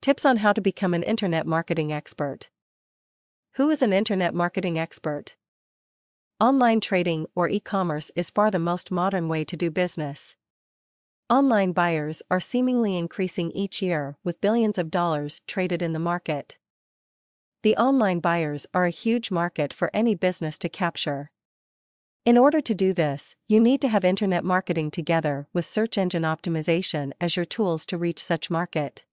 Tips on how to become an internet marketing expert. Who is an internet marketing expert? Online trading or e-commerce is far the most modern way to do business. Online buyers are seemingly increasing each year with billions of dollars traded in the market. The online buyers are a huge market for any business to capture. In order to do this, you need to have internet marketing together with search engine optimization as your tools to reach such market.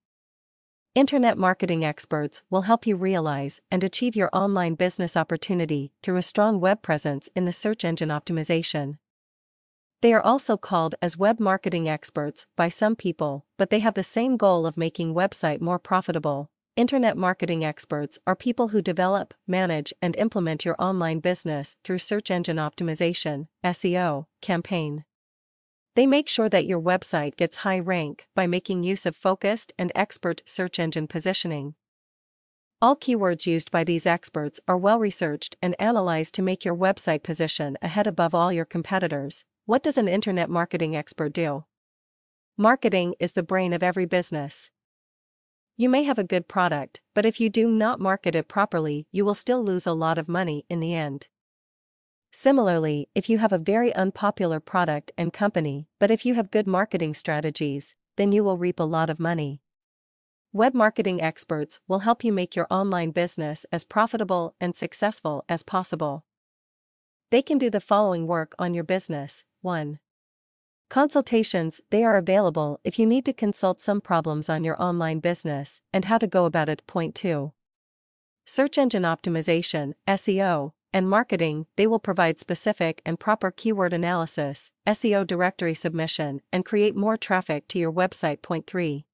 Internet marketing experts will help you realize and achieve your online business opportunity through a strong web presence in the search engine optimization. They are also called as web marketing experts by some people, but they have the same goal of making website more profitable. Internet marketing experts are people who develop, manage, and implement your online business through search engine optimization, SEO, campaign. They make sure that your website gets high rank by making use of focused and expert search engine positioning. All keywords used by these experts are well researched and analyzed to make your website position ahead above all your competitors. What does an internet marketing expert do? Marketing is the brain of every business. You may have a good product, but if you do not market it properly, you will still lose a lot of money in the end. Similarly, if you have a very unpopular product and company, but if you have good marketing strategies, then you will reap a lot of money. Web marketing experts will help you make your online business as profitable and successful as possible. They can do the following work on your business. 1. Consultations. They are available if you need to consult some problems on your online business and how to go about it. Point 2. Search engine optimization, SEO, and marketing. They will provide specific and proper keyword analysis, SEO directory submission, and create more traffic to your website. Point 3.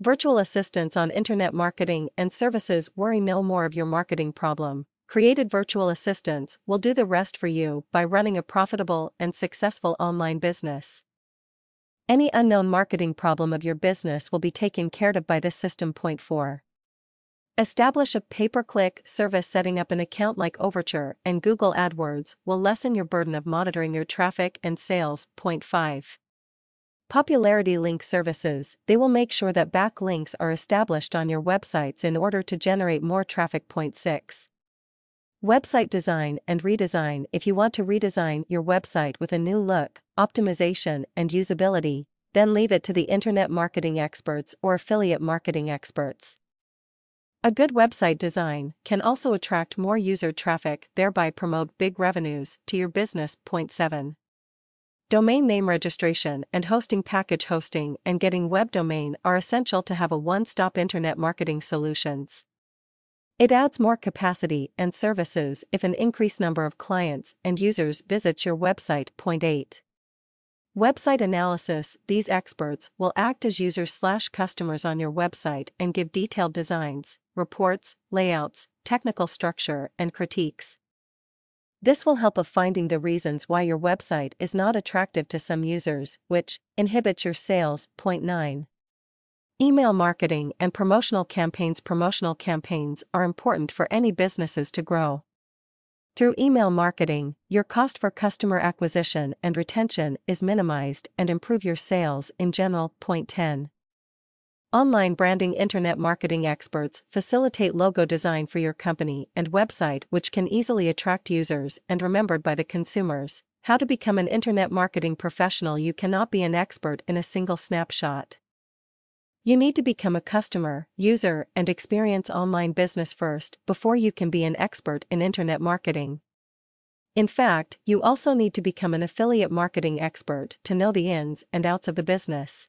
Virtual assistants on internet marketing and services. Worry no more of your marketing problem. Created virtual assistants will do the rest for you by running a profitable and successful online business. Any unknown marketing problem of your business will be taken care of by this system. Point 4. Establish a pay-per-click service. Setting up an account like Overture and Google AdWords will lessen your burden of monitoring your traffic and sales. Point 5. Popularity link services. They will make sure that backlinks are established on your websites in order to generate more traffic. Point 6. Website design and redesign. If you want to redesign your website with a new look, optimization, and usability, then leave it to the internet marketing experts or affiliate marketing experts. A good website design can also attract more user traffic, thereby promote big revenues to your business. Point 7. Domain name registration and hosting. Package hosting and getting web domain are essential to have a one-stop internet marketing solutions. It adds more capacity and services if an increased number of clients and users visits your website. Point 8. Website analysis. These experts will act as users/customers on your website and give detailed designs, reports, layouts, technical structure, and critiques. This will help of finding the reasons why your website is not attractive to some users, which inhibits your sales. Point 9. Email marketing and promotional campaigns. Promotional campaigns are important for any businesses to grow. Through email marketing, your cost for customer acquisition and retention is minimized and improve your sales in general. Point 10. Online branding. Internet marketing experts facilitate logo design for your company and website, which can easily attract users and remembered by the consumers. How to become an internet marketing professional. You cannot be an expert in a single snapshot. You need to become a customer, user, and experience online business first before you can be an expert in internet marketing. In fact, you also need to become an affiliate marketing expert to know the ins and outs of the business.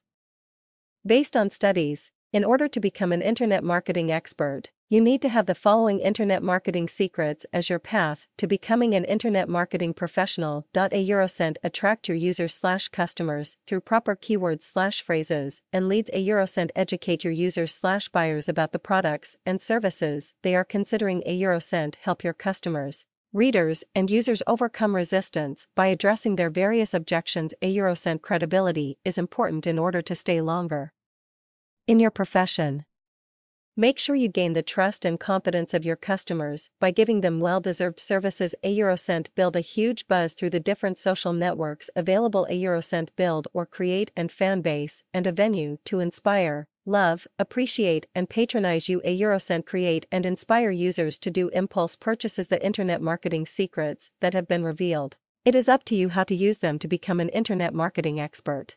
Based on studies, in order to become an internet marketing expert, you need to have the following internet marketing secrets as your path to becoming an internet marketing professional. Attract your users/customers through proper keywords/phrases and leads. Educate your users/buyers about the products and services they are considering. Help your customers, readers, and users overcome resistance by addressing their various objections. Credibility is important in order to stay longer in your profession. Make sure you gain the trust and confidence of your customers by giving them well-deserved services. Build a huge buzz through the different social networks available. Build or create a fan base and a venue to inspire, love, appreciate, and patronize you. A Eurocent create and inspire users to do impulse purchases. The internet marketing secrets that have been revealed. It is up to you how to use them to become an internet marketing expert.